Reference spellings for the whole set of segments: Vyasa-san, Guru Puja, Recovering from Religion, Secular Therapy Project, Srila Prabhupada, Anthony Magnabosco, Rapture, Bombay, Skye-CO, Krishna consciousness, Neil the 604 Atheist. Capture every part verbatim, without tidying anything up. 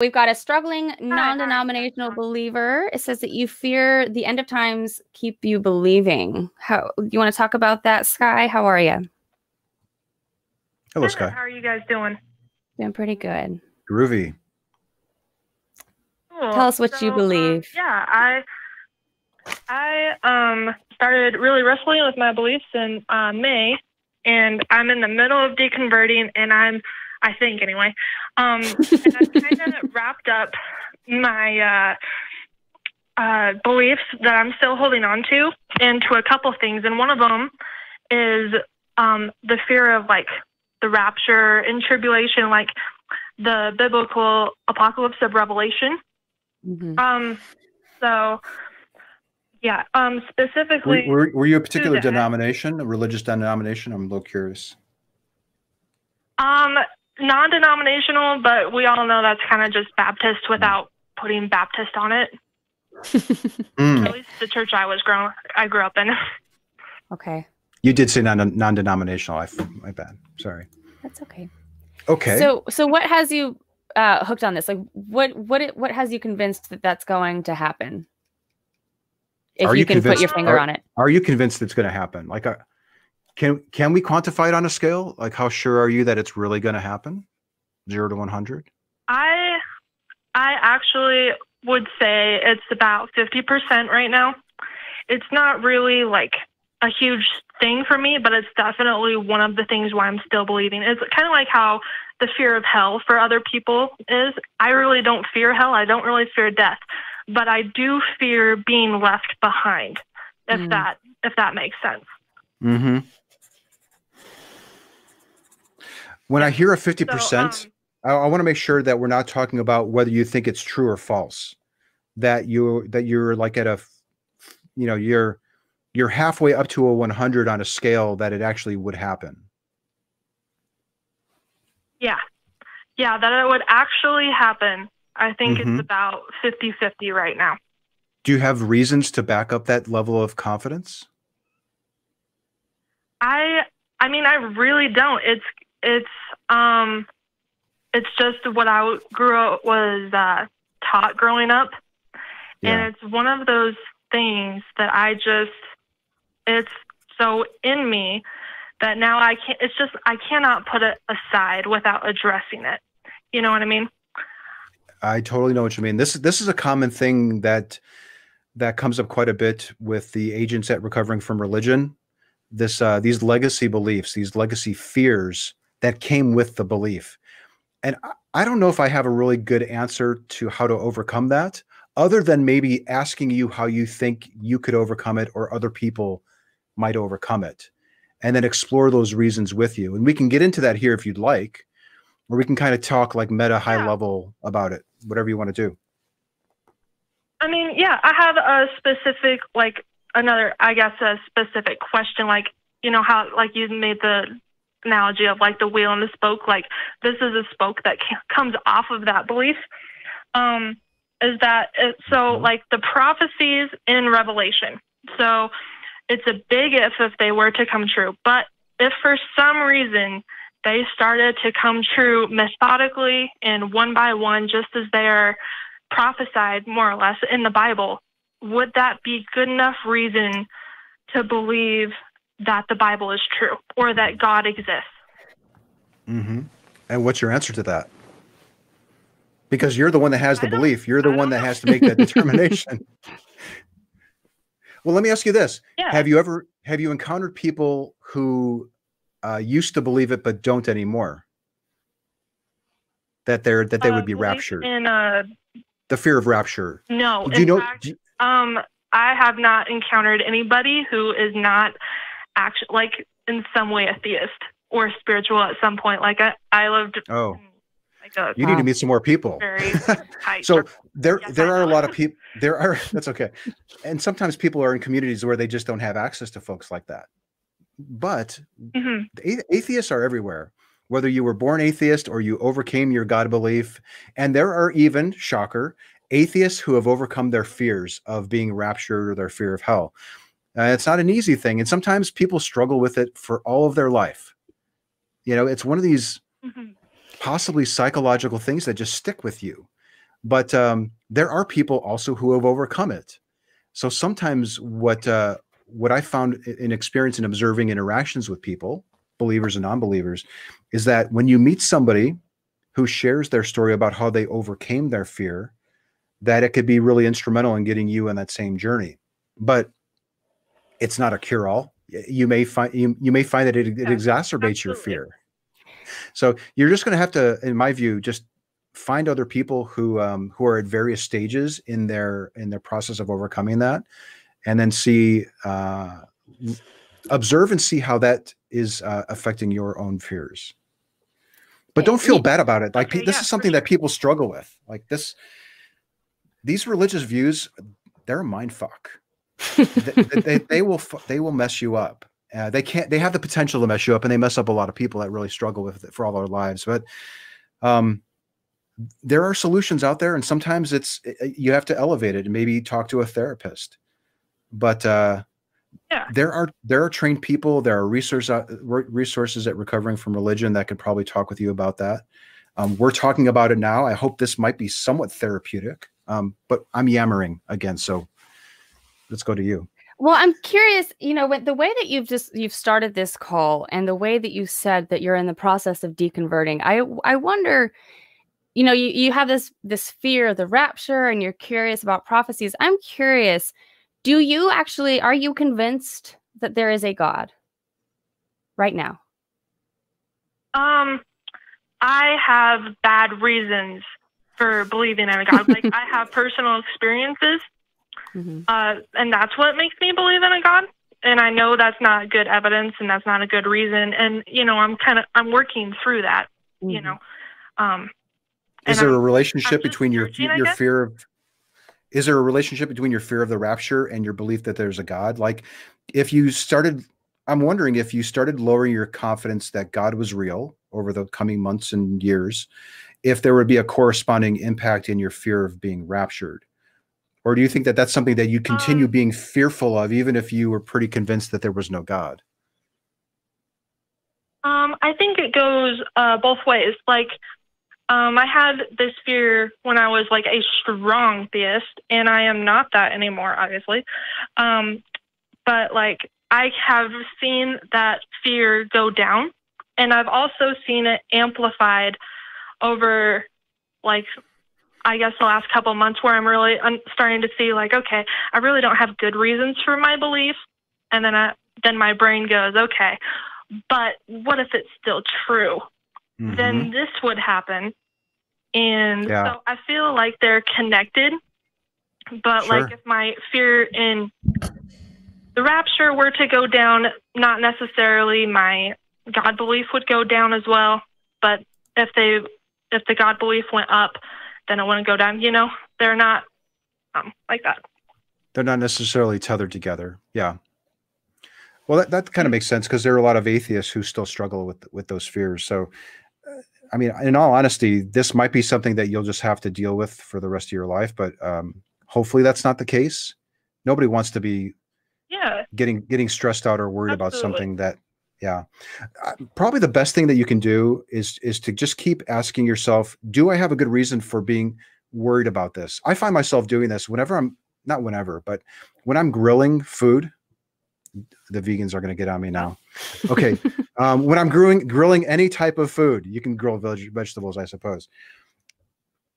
We've got a struggling non-denominational believer. It says that you fear the end of times keep you believing. How you want to talk about that, Sky? How are you? Hello, Sky. How are you guys doing? Doing pretty good. Groovy. Cool. Tell us what so, you believe. Um, yeah, I I um started really wrestling with my beliefs in uh, May, and I'm in the middle of deconverting, and I'm. I think, anyway. Um, and I kind of wrapped up my uh, uh, beliefs that I'm still holding on to into a couple things. And one of them is um, the fear of, like, the rapture and tribulation, like the biblical apocalypse of Revelation. Mm-hmm. um, so, yeah, um, specifically... Were, were, were you a particular denomination, a religious denomination? I'm a little curious. Um... Non-denominational, but we all know that's kind of just Baptist without putting Baptist on it. Mm. At least the church I was grown, I grew up in. Okay. You did say non non-denominational. I, my bad. Sorry. That's okay. Okay. So, so what has you uh, hooked on this? Like, what, what, it, what has you convinced that that's going to happen? If are you, you can put your finger are, on it. Are you convinced it's going to happen? Like, a. Can, can we quantify it on a scale? Like, how sure are you that it's really going to happen? zero to one hundred? I, I actually would say it's about fifty percent right now. It's not really like a huge thing for me, but it's definitely one of the things why I'm still believing. It's kind of like how the fear of hell for other people is. I really don't fear hell. I don't really fear death, but I do fear being left behind, if mm. that, if that makes sense. Mm-hmm. When I hear a fifty percent, so, um, I, I want to make sure that we're not talking about whether you think it's true or false, that you, that you're like at a, you know, you're, you're halfway up to a one hundred on a scale that it actually would happen. Yeah. Yeah. That it would actually happen. I think mm-hmm. it's about fifty fifty right now. Do you have reasons to back up that level of confidence? I, I mean, I really don't. It's, it's, um, it's just what I grew up, was, uh, taught growing up. Yeah. And it's one of those things that I just, it's so in me that now I can't, it's just, I cannot put it aside without addressing it. You know what I mean? I totally know what you mean. This, this is a common thing that, that comes up quite a bit with the agents at Recovering from Religion. This, uh, these legacy beliefs, these legacy fears that came with the belief. And I, I don't know if I have a really good answer to how to overcome that, other than maybe asking you how you think you could overcome it or other people might overcome it, and then explore those reasons with you. And we can get into that here if you'd like, or we can kind of talk like meta high yeah. level about it, whatever you want to do. I mean, yeah, I have a specific, like, another, I guess, a specific question, like, you know, how, like, you made the analogy of, like, the wheel and the spoke, like, this is a spoke that comes off of that belief, um, is that, it, so, like, the prophecies in Revelation, so it's a big if if they were to come true, but if for some reason they started to come true methodically and one by one, just as they are prophesied, more or less, in the Bible, would that be good enough reason to believe that the Bible is true or that God exists? Mm-hmm. And what's your answer to that? Because you're the one that has the belief. You're the one that has to make that determination. Well, let me ask you this. Yeah. Have you ever, have you encountered people who uh, used to believe it, but don't anymore? That they're, that they uh, would be raptured. In, uh, the fear of rapture. No. Do you know? Fact, do you, Um, I have not encountered anybody who is not actually, like, in some way a theist or spiritual at some point. Like, I, I lived. Oh, in, like a, you wow. need to meet some more people. Very high so there, yes, there I are know. a lot of people. There are. That's okay. And sometimes people are in communities where they just don't have access to folks like that. But mm-hmm. atheists are everywhere. Whether you were born atheist or you overcame your God belief, and there are even, shocker, atheists who have overcome their fears of being raptured or their fear of hell. Uh, it's not an easy thing. And sometimes people struggle with it for all of their life. You know, it's one of these mm-hmm. possibly psychological things that just stick with you. But um, there are people also who have overcome it. So sometimes what uh, what I found in experience in observing interactions with people, believers and non-believers, is that when you meet somebody who shares their story about how they overcame their fear, that it could be really instrumental in getting you on that same journey. But it's not a cure-all. You may find you, you may find that it, it exacerbates Absolutely. Your fear. So you're just going to have to, in my view, just find other people who um, who are at various stages in their in their process of overcoming that, and then see uh, observe and see how that is uh, affecting your own fears. But don't feel bad about it. Like okay, this yeah, is something sure. that people struggle with. Like this, these religious views, they're a mind fuck. they, they, they will they will mess you up. Uh, they can't. They have the potential to mess you up, and they mess up a lot of people that really struggle with it for all their lives. But um, there are solutions out there, and sometimes it's you have to elevate it and maybe talk to a therapist. But uh, yeah. there are there are trained people. There are resource uh, resources at Recovering from Religion that could probably talk with you about that. Um, we're talking about it now. I hope this might be somewhat therapeutic. Um, but I'm yammering again, so let's go to you. Well, I'm curious, you know, with the way that you've just, you've started this call and the way that you said that you're in the process of deconverting, I, I wonder, you know, you, you have this, this fear of the rapture and you're curious about prophecies. I'm curious, do you actually, are you convinced that there is a God right now? Um, I have bad reasons for believing in a God. Like I have personal experiences. Mm-hmm. uh, and that's what makes me believe in a God. And I know that's not good evidence and that's not a good reason. And, you know, I'm kind of, I'm working through that, mm-hmm. you know. Um, is there I'm, a relationship between your, searching, your fear of, is there a relationship between your fear of the rapture and your belief that there's a God? Like if you started, I'm wondering if you started lowering your confidence that God was real over the coming months and years, if there would be a corresponding impact in your fear of being raptured. Or do you think that that's something that you continue um, being fearful of, even if you were pretty convinced that there was no God? Um, I think it goes uh, both ways. Like, um, I had this fear when I was like a strong theist, and I am not that anymore, obviously. Um, but like, I have seen that fear go down, and I've also seen it amplified over like I guess the last couple of months where I'm really I'm starting to see like, okay, I really don't have good reasons for my belief. And then I, then my brain goes, okay, but what if it's still true? Mm-hmm. Then this would happen. And yeah. so I feel like they're connected, but sure. like if my fear in the rapture were to go down, not necessarily my God belief would go down as well. But if they, if the God belief went up, then it wouldn't go down. You know, they're not um, like that. They're not necessarily tethered together. Yeah. Well, that, that kind of makes sense because there are a lot of atheists who still struggle with, with those fears. So, uh, I mean, in all honesty, this might be something that you'll just have to deal with for the rest of your life, but um, hopefully that's not the case. Nobody wants to be yeah. getting, getting stressed out or worried Absolutely. About something that, yeah. Uh, probably the best thing that you can do is, is to just keep asking yourself, do I have a good reason for being worried about this? I find myself doing this whenever I'm, not whenever, but when I'm grilling food, the vegans are going to get on me now. Okay. um, when I'm grilling, grilling any type of food, you can grill veg vegetables, I suppose.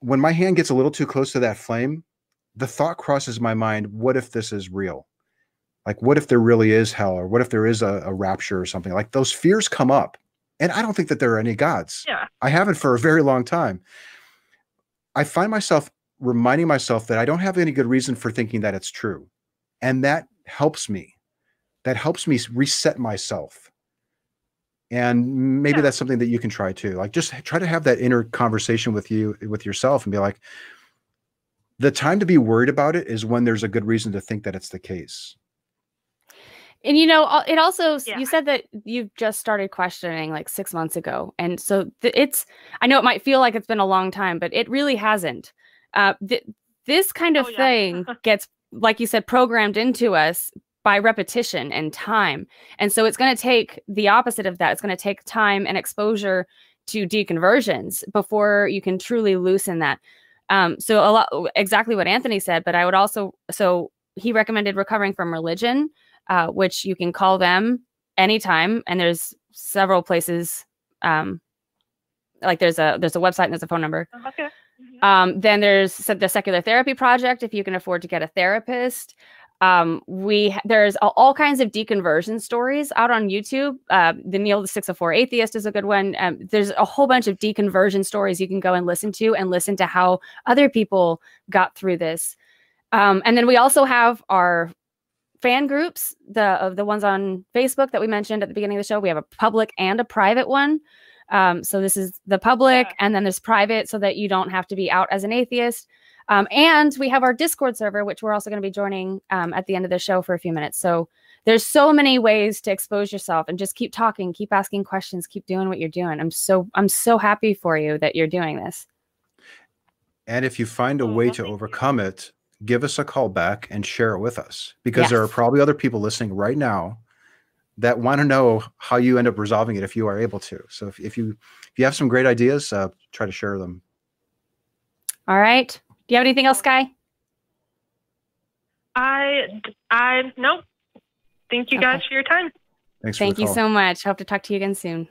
When my hand gets a little too close to that flame, the thought crosses my mind, what if this is real? Like, what if there really is hell, or what if there is a, a rapture or something? Like those fears come up, and I don't think that there are any gods. Yeah. I haven't for a very long time. I find myself reminding myself that I don't have any good reason for thinking that it's true. And that helps me. That helps me reset myself. And maybe yeah. that's something that you can try too. Like just try to have that inner conversation with you, with yourself and be like, the time to be worried about it is when there's a good reason to think that it's the case. And, you know, it also, yeah. you said that you've just started questioning like six months ago. And so it's, I know it might feel like it's been a long time, but it really hasn't. Uh, th this kind of oh, yeah. thing gets, like you said, programmed into us by repetition and time. And so it's going to take the opposite of that. It's going to take time and exposure to deconversions before you can truly loosen that. Um, so a lot, exactly what Anthony said, but I would also, so he recommended Recovering from Religion, uh, which you can call them anytime. And there's several places, um, like there's a, there's a website and there's a phone number. Okay. Mm-hmm. Um, then there's the Secular Therapy Project, if you can afford to get a therapist. Um, we, there's all kinds of deconversion stories out on YouTube. Uh, the Neil the six oh four Atheist is a good one. Um, there's a whole bunch of deconversion stories you can go and listen to and listen to how other people got through this. Um, and then we also have our fan groups, the, of the ones on Facebook that we mentioned at the beginning of the show. We have a public and a private one. Um, so this is the public, yeah. And then there's private, so that you don't have to be out as an atheist. Um, and we have our Discord server, which we're also going to be joining um, at the end of the show for a few minutes. So there's so many ways to expose yourself, and just keep talking, keep asking questions, keep doing what you're doing. I'm so, I'm so happy for you that you're doing this. And if you find a way to overcome it, give us a call back and share it with us, because yes. There are probably other people listening right now that want to know how you end up resolving it if you are able to. So if, if you if you have some great ideas, uh, try to share them. All right. Do you have anything else, Skye? I I no. Thank you okay. guys for your time. Thanks. Thank for the you call. so much. Hope to talk to you again soon.